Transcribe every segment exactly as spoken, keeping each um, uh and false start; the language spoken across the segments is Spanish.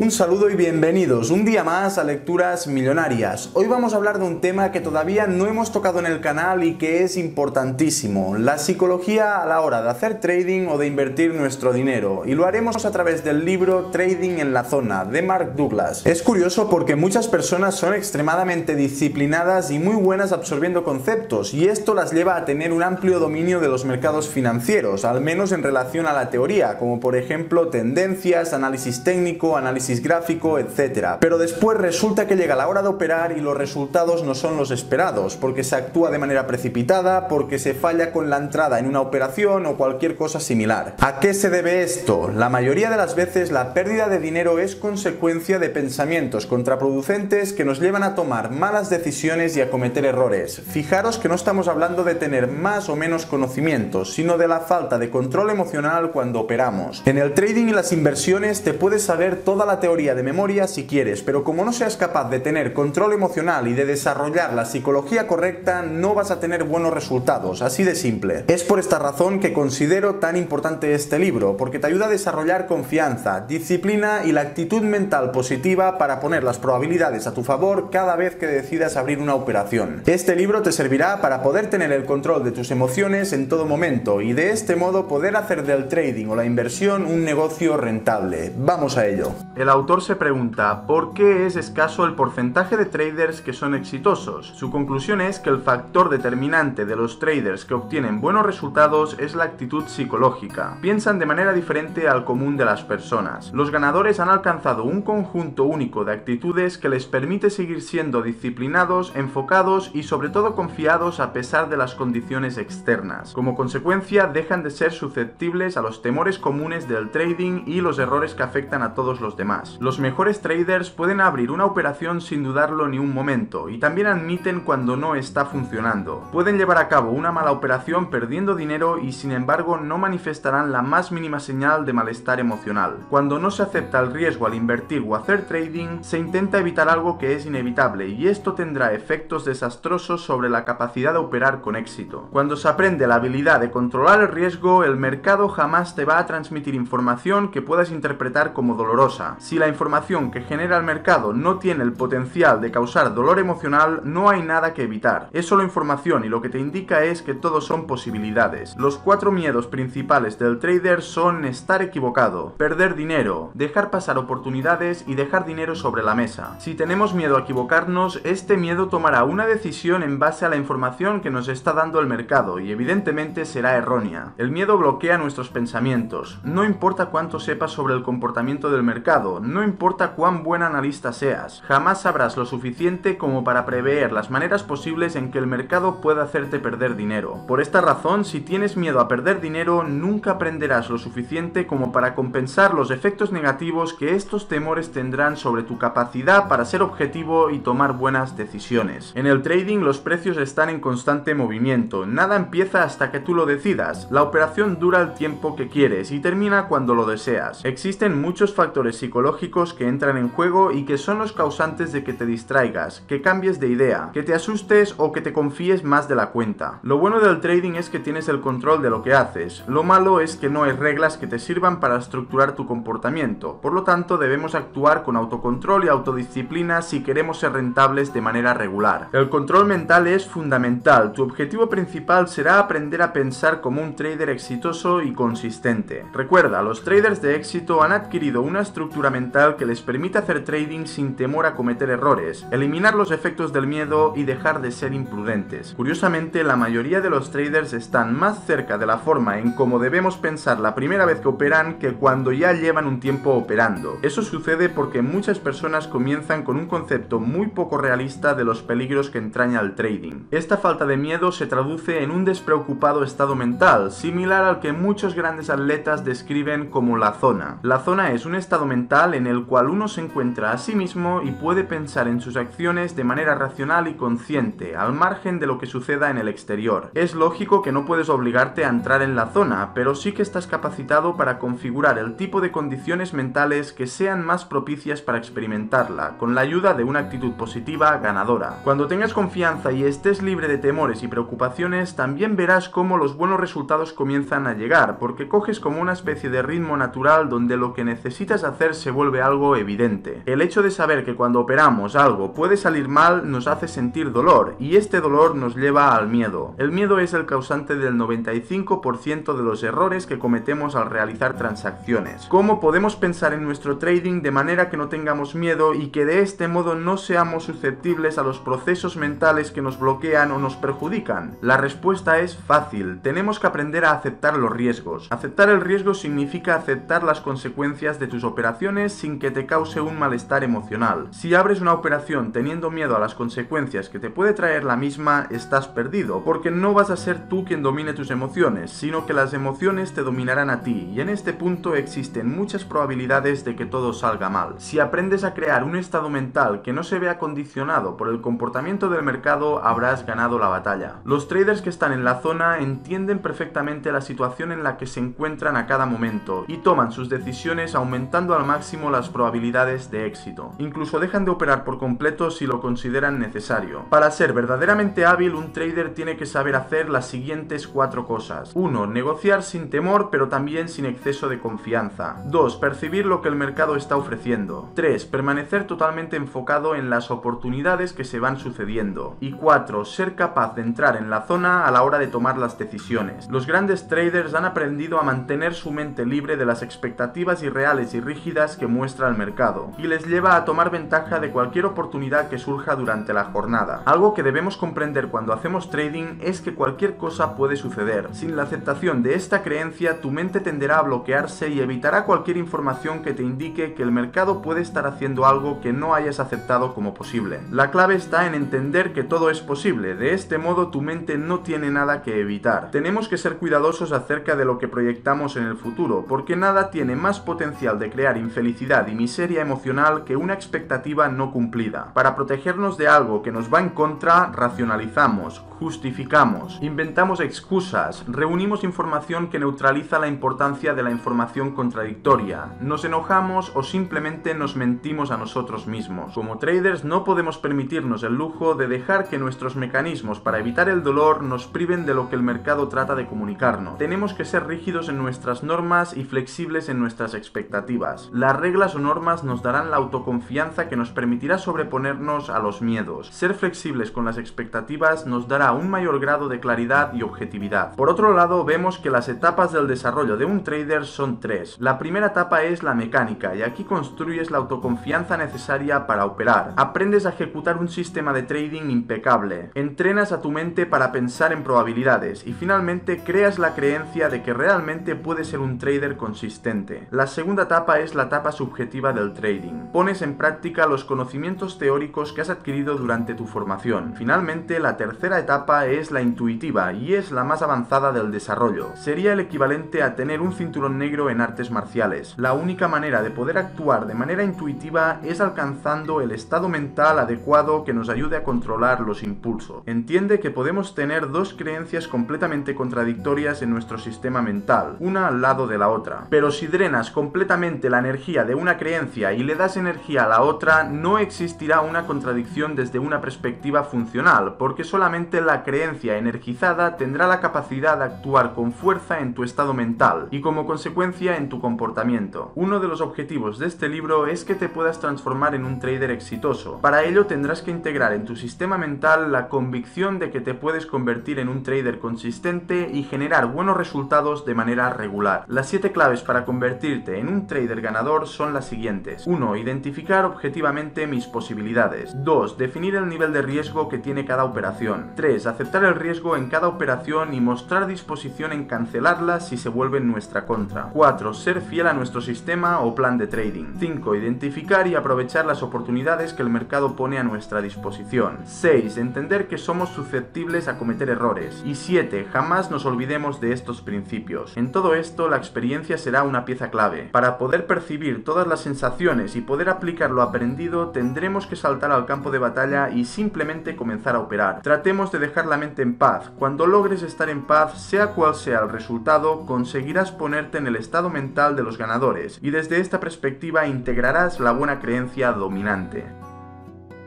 Un saludo y bienvenidos un día más a Lecturas Millonarias. Hoy vamos a hablar de un tema que todavía no hemos tocado en el canal y que es importantísimo, la psicología a la hora de hacer trading o de invertir nuestro dinero, y lo haremos a través del libro Trading en la zona de Mark Douglas. Es curioso porque muchas personas son extremadamente disciplinadas y muy buenas absorbiendo conceptos, y esto las lleva a tener un amplio dominio de los mercados financieros, al menos en relación a la teoría, como por ejemplo tendencias, análisis técnico, análisis gráfico, etcétera. Pero después resulta que llega la hora de operar y los resultados no son los esperados, porque se actúa de manera precipitada, porque se falla con la entrada en una operación o cualquier cosa similar. ¿A qué se debe esto? La mayoría de las veces la pérdida de dinero es consecuencia de pensamientos contraproducentes que nos llevan a tomar malas decisiones y a cometer errores. Fijaros que no estamos hablando de tener más o menos conocimientos, sino de la falta de control emocional cuando operamos. En el trading y las inversiones te puedes saber toda la teoría de memoria si quieres, pero como no seas capaz de tener control emocional y de desarrollar la psicología correcta, no vas a tener buenos resultados, así de simple. Es por esta razón que considero tan importante este libro, porque te ayuda a desarrollar confianza, disciplina y la actitud mental positiva para poner las probabilidades a tu favor cada vez que decidas abrir una operación. Este libro te servirá para poder tener el control de tus emociones en todo momento y de este modo poder hacer del trading o la inversión un negocio rentable. Vamos a ello. El autor se pregunta ¿por qué es escaso el porcentaje de traders que son exitosos? Su conclusión es que el factor determinante de los traders que obtienen buenos resultados es la actitud psicológica. Piensan de manera diferente al común de las personas. Los ganadores han alcanzado un conjunto único de actitudes que les permite seguir siendo disciplinados, enfocados y sobre todo confiados a pesar de las condiciones externas. Como consecuencia, dejan de ser susceptibles a los temores comunes del trading y los errores que afectan a todos los demás. Los mejores traders pueden abrir una operación sin dudarlo ni un momento, y también admiten cuando no está funcionando. Pueden llevar a cabo una mala operación perdiendo dinero y sin embargo no manifestarán la más mínima señal de malestar emocional. Cuando no se acepta el riesgo al invertir o hacer trading, se intenta evitar algo que es inevitable, y esto tendrá efectos desastrosos sobre la capacidad de operar con éxito. Cuando se aprende la habilidad de controlar el riesgo, el mercado jamás te va a transmitir información que puedas interpretar como dolorosa. Si la información que genera el mercado no tiene el potencial de causar dolor emocional, no hay nada que evitar. Es solo información y lo que te indica es que todo son posibilidades. Los cuatro miedos principales del trader son estar equivocado, perder dinero, dejar pasar oportunidades y dejar dinero sobre la mesa. Si tenemos miedo a equivocarnos, este miedo tomará una decisión en base a la información que nos está dando el mercado y evidentemente será errónea. El miedo bloquea nuestros pensamientos. No importa cuánto sepas sobre el comportamiento del mercado, no importa cuán buen analista seas, jamás sabrás lo suficiente como para prever las maneras posibles en que el mercado pueda hacerte perder dinero. Por esta razón, si tienes miedo a perder dinero, nunca aprenderás lo suficiente como para compensar los efectos negativos que estos temores tendrán sobre tu capacidad para ser objetivo y tomar buenas decisiones. En el trading los precios están en constante movimiento, nada empieza hasta que tú lo decidas, la operación dura el tiempo que quieres y termina cuando lo deseas. Existen muchos factores psicológicos psicológicos que entran en juego y que son los causantes de que te distraigas, que cambies de idea, que te asustes o que te confíes más de la cuenta. Lo bueno del trading es que tienes el control de lo que haces, lo malo es que no hay reglas que te sirvan para estructurar tu comportamiento, por lo tanto debemos actuar con autocontrol y autodisciplina si queremos ser rentables de manera regular. El control mental es fundamental, tu objetivo principal será aprender a pensar como un trader exitoso y consistente. Recuerda, los traders de éxito han adquirido una estructura mental que les permite hacer trading sin temor a cometer errores, eliminar los efectos del miedo y dejar de ser imprudentes. Curiosamente, la mayoría de los traders están más cerca de la forma en cómo debemos pensar la primera vez que operan que cuando ya llevan un tiempo operando. Eso sucede porque muchas personas comienzan con un concepto muy poco realista de los peligros que entraña el trading. Esta falta de miedo se traduce en un despreocupado estado mental, similar al que muchos grandes atletas describen como la zona. La zona es un estado mental mental en el cual uno se encuentra a sí mismo y puede pensar en sus acciones de manera racional y consciente, al margen de lo que suceda en el exterior. Es lógico que no puedes obligarte a entrar en la zona, pero sí que estás capacitado para configurar el tipo de condiciones mentales que sean más propicias para experimentarla, con la ayuda de una actitud positiva ganadora. Cuando tengas confianza y estés libre de temores y preocupaciones, también verás cómo los buenos resultados comienzan a llegar, porque coges como una especie de ritmo natural donde lo que necesitas hacer se vuelve algo evidente. El hecho de saber que cuando operamos algo puede salir mal nos hace sentir dolor, y este dolor nos lleva al miedo. El miedo es el causante del noventa y cinco por ciento de los errores que cometemos al realizar transacciones. ¿Cómo podemos pensar en nuestro trading de manera que no tengamos miedo y que de este modo no seamos susceptibles a los procesos mentales que nos bloquean o nos perjudican? La respuesta es fácil. Tenemos que aprender a aceptar los riesgos. Aceptar el riesgo significa aceptar las consecuencias de tus operaciones sin que te cause un malestar emocional. Si abres una operación teniendo miedo a las consecuencias que te puede traer la misma, estás perdido, porque no vas a ser tú quien domine tus emociones, sino que las emociones te dominarán a ti, y en este punto existen muchas probabilidades de que todo salga mal. Si aprendes a crear un estado mental que no se vea condicionado por el comportamiento del mercado, habrás ganado la batalla. Los traders que están en la zona entienden perfectamente la situación en la que se encuentran a cada momento y toman sus decisiones aumentando al máximo las probabilidades de éxito. Incluso dejan de operar por completo si lo consideran necesario. Para ser verdaderamente hábil, un trader tiene que saber hacer las siguientes cuatro cosas. uno. Negociar sin temor, pero también sin exceso de confianza. dos. Percibir lo que el mercado está ofreciendo. tres. Permanecer totalmente enfocado en las oportunidades que se van sucediendo. Y cuatro. Ser capaz de entrar en la zona a la hora de tomar las decisiones. Los grandes traders han aprendido a mantener su mente libre de las expectativas irreales y rígidas que muestra el mercado, y les lleva a tomar ventaja de cualquier oportunidad que surja durante la jornada. Algo que debemos comprender cuando hacemos trading es que cualquier cosa puede suceder. Sin la aceptación de esta creencia, tu mente tenderá a bloquearse y evitará cualquier información que te indique que el mercado puede estar haciendo algo que no hayas aceptado como posible. La clave está en entender que todo es posible. De este modo, tu mente no tiene nada que evitar. Tenemos que ser cuidadosos acerca de lo que proyectamos en el futuro, porque nada tiene más potencial de crear infelicidad y miseria emocional que una expectativa no cumplida. Para protegernos de algo que nos va en contra, racionalizamos, justificamos, inventamos excusas, reunimos información que neutraliza la importancia de la información contradictoria, nos enojamos o simplemente nos mentimos a nosotros mismos. Como traders no podemos permitirnos el lujo de dejar que nuestros mecanismos para evitar el dolor nos priven de lo que el mercado trata de comunicarnos. Tenemos que ser rígidos en nuestras normas y flexibles en nuestras expectativas. Las reglas o normas nos darán la autoconfianza que nos permitirá sobreponernos a los miedos. Ser flexibles con las expectativas nos dará un mayor grado de claridad y objetividad. Por otro lado, vemos que las etapas del desarrollo de un trader son tres. La primera etapa es la mecánica, y aquí construyes la autoconfianza necesaria para operar. Aprendes a ejecutar un sistema de trading impecable, entrenas a tu mente para pensar en probabilidades y finalmente creas la creencia de que realmente puedes ser un trader consistente. La segunda etapa es la etapa subjetiva del trading. Pones en práctica los conocimientos teóricos que has adquirido durante tu formación. Finalmente, la tercera etapa etapa es la intuitiva, y es la más avanzada del desarrollo. Sería el equivalente a tener un cinturón negro en artes marciales. La única manera de poder actuar de manera intuitiva es alcanzando el estado mental adecuado que nos ayude a controlar los impulsos. Entiende que podemos tener dos creencias completamente contradictorias en nuestro sistema mental, una al lado de la otra. Pero si drenas completamente la energía de una creencia y le das energía a la otra, no existirá una contradicción desde una perspectiva funcional, porque solamente la creencia energizada tendrá la capacidad de actuar con fuerza en tu estado mental y como consecuencia en tu comportamiento. Uno de los objetivos de este libro es que te puedas transformar en un trader exitoso. Para ello tendrás que integrar en tu sistema mental la convicción de que te puedes convertir en un trader consistente y generar buenos resultados de manera regular. Las siete claves para convertirte en un trader ganador son las siguientes. uno. Identificar objetivamente mis posibilidades. dos. Definir el nivel de riesgo que tiene cada operación. tres. Aceptar el riesgo en cada operación y mostrar disposición en cancelarla si se vuelve en nuestra contra. cuatro. Ser fiel a nuestro sistema o plan de trading. cinco. Identificar y aprovechar las oportunidades que el mercado pone a nuestra disposición. seis. Entender que somos susceptibles a cometer errores. Y siete. Jamás nos olvidemos de estos principios. En todo esto, la experiencia será una pieza clave. Para poder percibir sentir todas las sensaciones y poder aplicar lo aprendido, tendremos que saltar al campo de batalla y simplemente comenzar a operar. Tratemos de dejar la mente en paz. Cuando logres estar en paz, sea cual sea el resultado, conseguirás ponerte en el estado mental de los ganadores, y desde esta perspectiva integrarás la buena creencia dominante.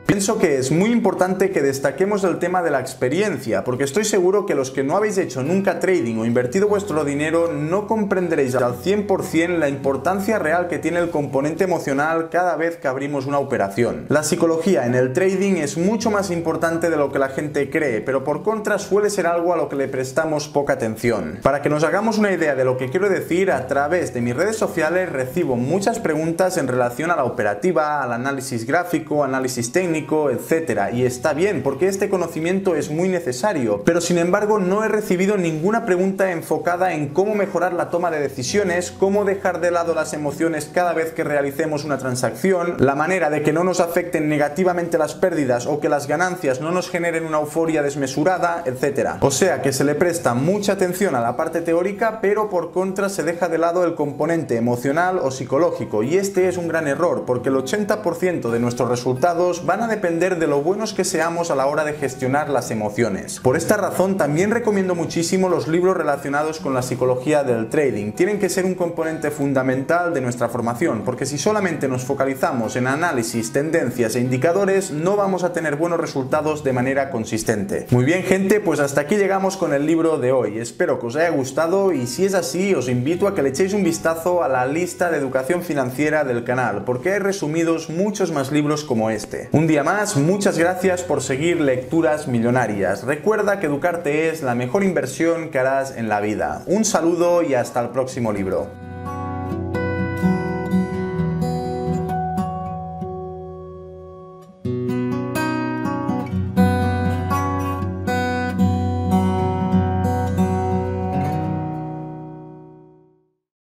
Pienso que es muy importante que destaquemos el tema de la experiencia, porque estoy seguro que los que no habéis hecho nunca trading o invertido vuestro dinero no comprenderéis al cien por cien la importancia real que tiene el componente emocional cada vez que abrimos una operación. La psicología en el trading es mucho más importante de lo que la gente cree, pero por contra suele ser algo a lo que le prestamos poca atención. Para que nos hagamos una idea de lo que quiero decir, a través de mis redes sociales recibo muchas preguntas en relación a la operativa, al análisis gráfico, análisis técnico, etcétera, y está bien, porque este conocimiento es muy necesario, pero sin embargo no he recibido ninguna pregunta enfocada en cómo mejorar la toma de decisiones, cómo dejar de lado las emociones cada vez que realicemos una transacción, la manera de que no nos afecten negativamente las pérdidas o que las ganancias no nos generen una euforia desmesurada, etcétera. O sea que se le presta mucha atención a la parte teórica, pero por contra se deja de lado el componente emocional o psicológico, y este es un gran error, porque el ochenta por ciento de nuestros resultados van a depender de lo buenos que seamos a la hora de gestionar las emociones. Por esta razón también recomiendo muchísimo los libros relacionados con la psicología del trading. Tienen que ser un componente fundamental de nuestra formación, porque si solamente nos focalizamos en análisis, tendencias e indicadores, no vamos a tener buenos resultados de manera consistente. Muy bien, gente, pues hasta aquí llegamos con el libro de hoy. Espero que os haya gustado, y si es así os invito a que le echéis un vistazo a la lista de educación financiera del canal, porque hay resumidos muchos más libros como este. Un día más, muchas gracias por seguir Lecturas Millonarias. Recuerda que educarte es la mejor inversión que harás en la vida. Un saludo y hasta el próximo libro.